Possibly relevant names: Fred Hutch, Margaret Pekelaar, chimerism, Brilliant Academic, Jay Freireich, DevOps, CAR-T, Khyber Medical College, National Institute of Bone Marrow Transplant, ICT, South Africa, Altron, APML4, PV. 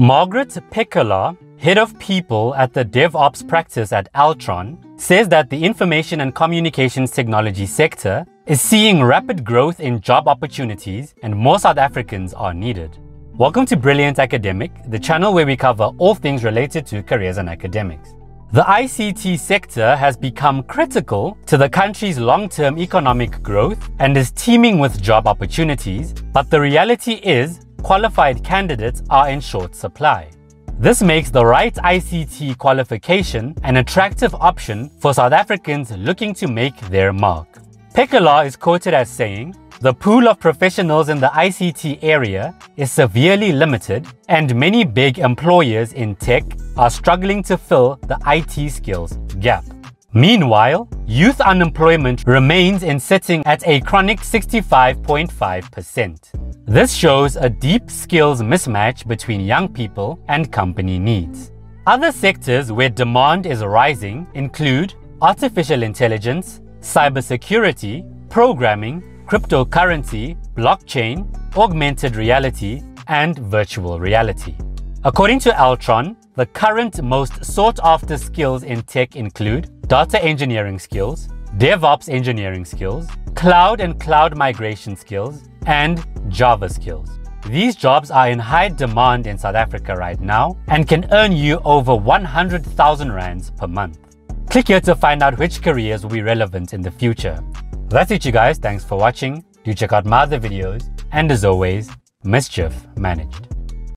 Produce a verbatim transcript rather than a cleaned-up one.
Margaret Pekelaar, Head of People at the DevOps practice at Altron, says that the information and communications technology sector is seeing rapid growth in job opportunities and more South Africans are needed. Welcome to Brilliant Academic, the channel where we cover all things related to careers and academics. The I C T sector has become critical to the country's long-term economic growth and is teeming with job opportunities, but the reality is qualified candidates are in short supply. This makes the right I C T qualification an attractive option for South Africans looking to make their mark. Pekelaar is quoted as saying, "The pool of professionals in the I C T area is severely limited, and many big employers in tech are struggling to fill the I T skills gap." Meanwhile, youth unemployment remains in sitting at a chronic sixty-five point five percent. This shows a deep skills mismatch between young people and company needs. Other sectors where demand is rising include artificial intelligence, cybersecurity, programming, cryptocurrency, blockchain, augmented reality, and virtual reality. According to Altron, the current most sought-after skills in tech include data engineering skills, DevOps engineering skills, cloud and cloud migration skills, and Java skills. These jobs are in high demand in South Africa right now and can earn you over one hundred thousand rands per month. Click here to find out which careers will be relevant in the future. That's it, you guys. Thanks for watching. Do check out my other videos. And as always, mischief managed.